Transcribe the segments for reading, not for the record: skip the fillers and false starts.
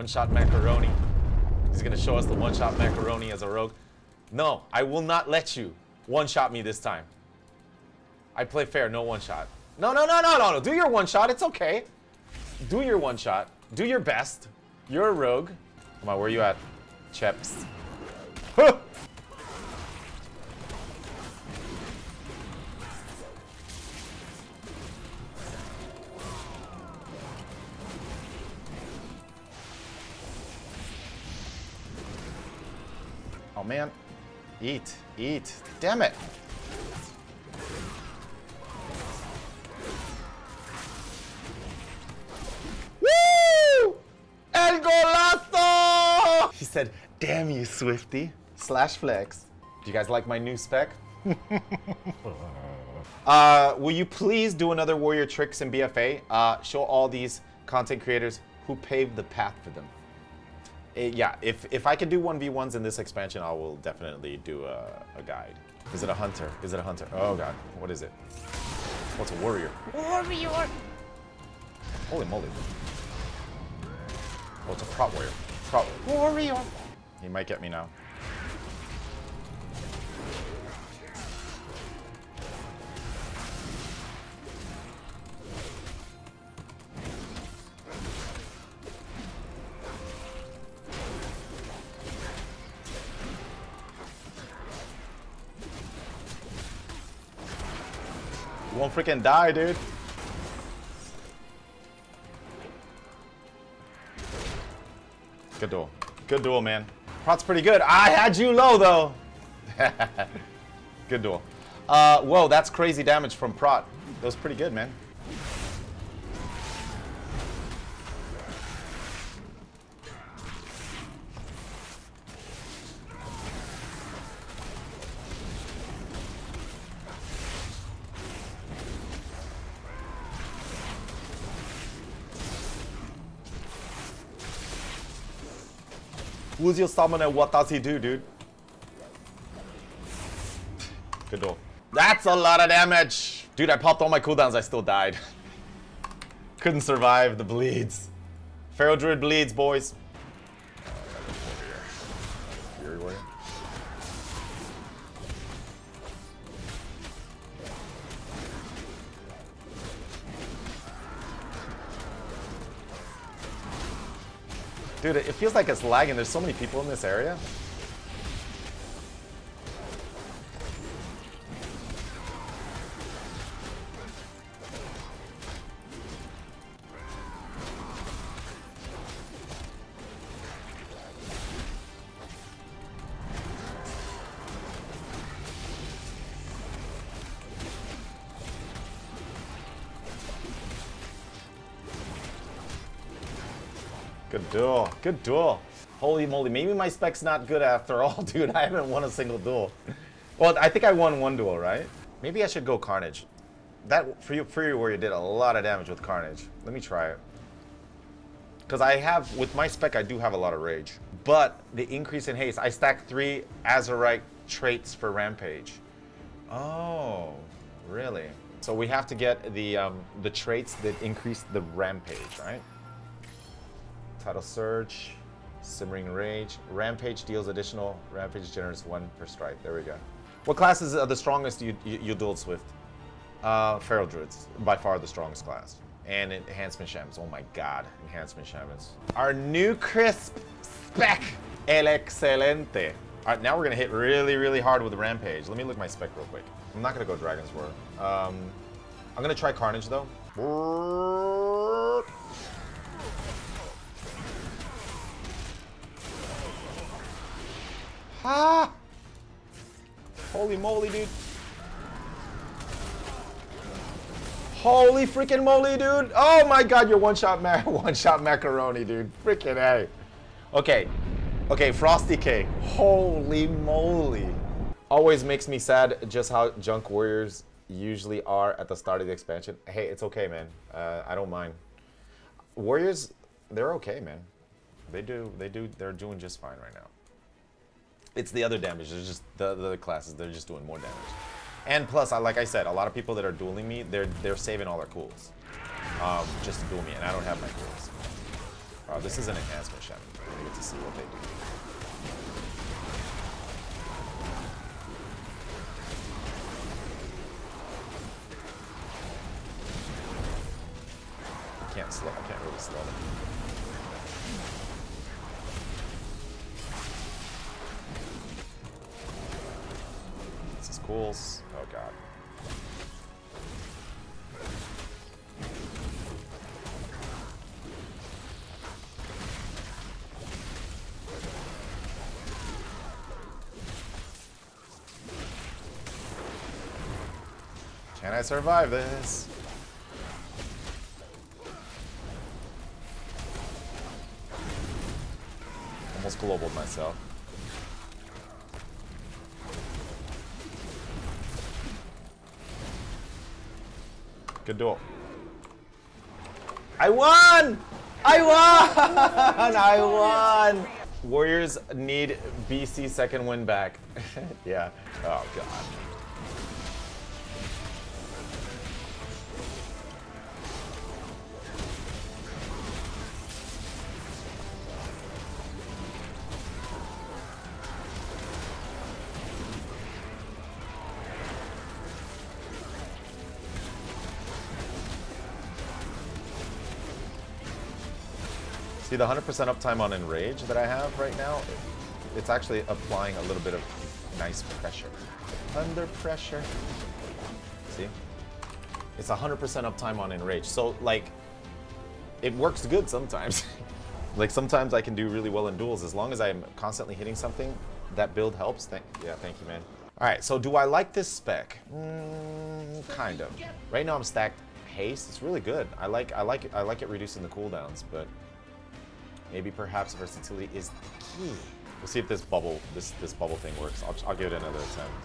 One-shot macaroni. He's gonna show us the one-shot macaroni as a rogue. No, I will not let you one-shot me this time. I play fair, no one-shot. No, no, no, no, no, no. Do your one-shot. It's okay. Do your one-shot. Do your best. You're a rogue. Come on, where you at? Cheps. Huh! Oh, man. Eat. Eat. Damn it. Woo! El golazo! He said, damn you, Swifty. Slash flex. Do you guys like my new spec? Will you please do another Warrior Tricks in BFA? Show all these content creators who paved the path for them. Yeah, if I can do 1v1s in this expansion, I will definitely do a guide. Is it a hunter? Is it a hunter? Oh god, what is it? What's a warrior? Warrior! Holy moly. Oh, it's a prot warrior. Prot warrior! He might get me now. Won't freaking die, dude. Good duel. Good duel, man. Prot's pretty good. I had you low, though. Good duel. Whoa, that's crazy damage from Prot. That was pretty good, man. Who's your summoner? What does he do, dude? Good door. That's a lot of damage! Dude, I popped all my cooldowns, I still died. Couldn't survive the bleeds. Feral Druid bleeds, boys. Fury Warrior. Dude, it feels like it's lagging. There's so many people in this area. Good duel. Good duel. Holy moly. Maybe my spec's not good after all, dude. I haven't won a single duel. Well, I think I won one duel, right? Maybe I should go Carnage. That Fury Warrior did a lot of damage with Carnage. Let me try it. Because I have, with my spec, I do have a lot of rage. But the increase in haste, I stacked 3 Azerite traits for Rampage. Oh, really? So we have to get the traits that increase the Rampage, right? Title Surge, Simmering Rage, Rampage deals additional, Rampage generates 1 per strike. There we go. What classes are the strongest you dueled with? Feral Druids, by far the strongest class. And enhancement shamans. Oh my god, enhancement shamans. Our new crisp spec, el excelente. All right, now we're gonna hit really, really hard with Rampage. Let me look at my spec real quick. I'm not gonna go Dragon's Roar. I'm gonna try Carnage though. Ah! Holy moly, dude. Holy freaking moly, dude. Oh my god, you're one-shot macaroni, dude. Freaking A. Okay. Okay, Frosty Cake. Holy moly. Always makes me sad just how junk warriors usually are at the start of the expansion. Hey, it's okay, man. I don't mind. Warriors, they're okay, man. They're doing just fine right now. It's the other damage. There's just the other classes. They're just doing more damage. And plus, like I said, a lot of people that are dueling me, they're saving all their cools just to duel me, and I don't have my cools. Oh, this is an enhancement shaman. We're gonna get to see what they do. Slow. I can't really slow them. This is cool. Oh god. Can I survive this? Globaled myself. Good duel. I won! I won! I won! Warriors need BC second win back. Yeah. Oh god. See, the 100% uptime on Enrage that I have right now, it's actually applying a little bit of nice pressure. Under pressure. See? It's 100% uptime on Enrage. So, like, it works good sometimes. Like, sometimes I can do really well in duels. As long as I'm constantly hitting something, that build helps. Thank you, man. All right, so do I like this spec? Kind of. Right now I'm stacked haste. It's really good. I like it reducing the cooldowns, but... maybe perhaps versatility is the key. We'll see if this bubble, this bubble thing works. I'll give it another attempt.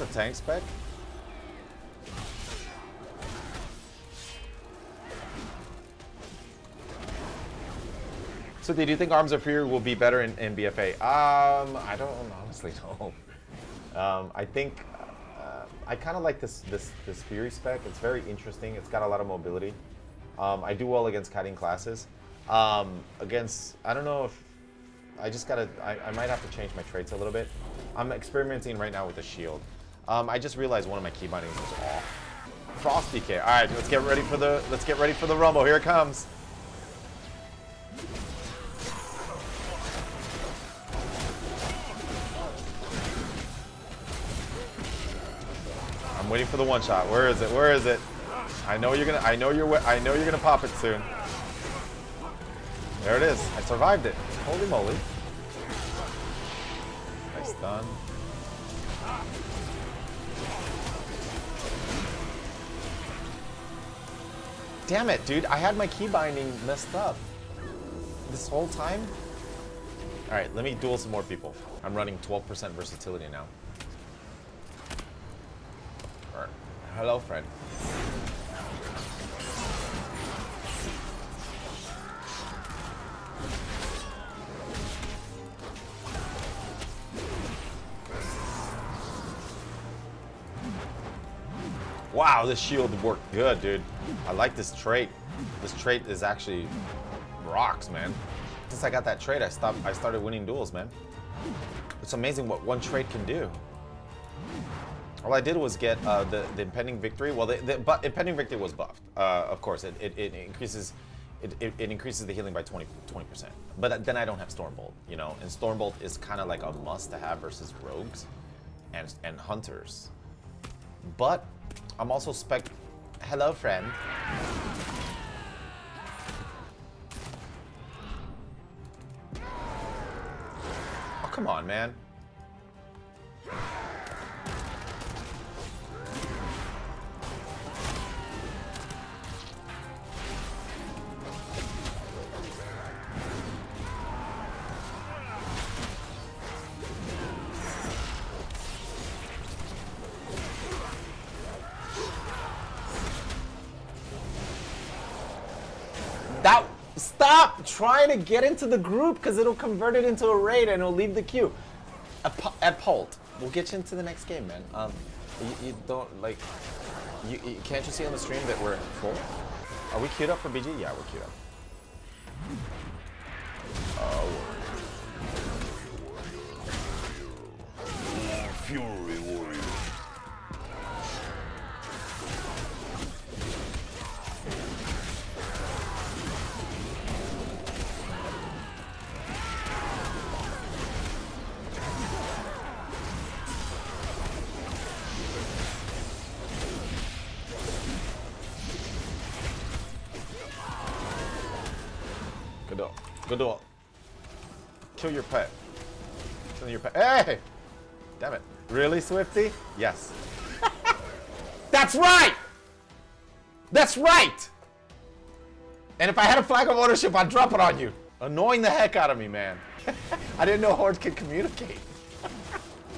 A tank spec? So, do you think Arms of Fear will be better in BFA? I don't honestly know. I think I kind of like this Fury spec. It's very interesting. It's got a lot of mobility. I do well against kiting classes. Against I don't know if I just gotta. I might have to change my traits a little bit. I'm experimenting right now with the shield. I just realized one of my key bindings was off. Frost DK. All right, let's get ready for the rumble. Here it comes. I'm waiting for the one shot. Where is it? Where is it? I know you're gonna pop it soon. There it is. I survived it. Holy moly. Nice done. Damn it, dude. I had my key binding messed up this whole time. All right, let me duel some more people. I'm running 12% versatility now. All right. Hello, friend. Wow, this shield worked good, dude. I like this trait. This trait is actually rocks, man. Since I got that trait, I started winning duels, man. It's amazing what one trait can do. All I did was get the impending victory. Well, the impending victory was buffed. Of course, it increases the healing by 20%. But then I don't have Stormbolt, you know. And Stormbolt is kind of like a must to have versus rogues and hunters. But I'm also spec. Hello, friend. Oh, come on, man. That, stop trying to get into the group because it'll convert it into a raid and it'll leave the queue. At Pult, we'll get you into the next game, man. You don't, like, you can't you see on the stream that we're full? Are we queued up for BG? Yeah, we're queued up. Fury warrior. Good dog. Good dog. Kill your pet. Kill your pet. Hey! Damn it. Really, Swifty? Yes. That's right! That's right! And if I had a flag of ownership, I'd drop it on you. Annoying the heck out of me, man. I didn't know Horde could communicate.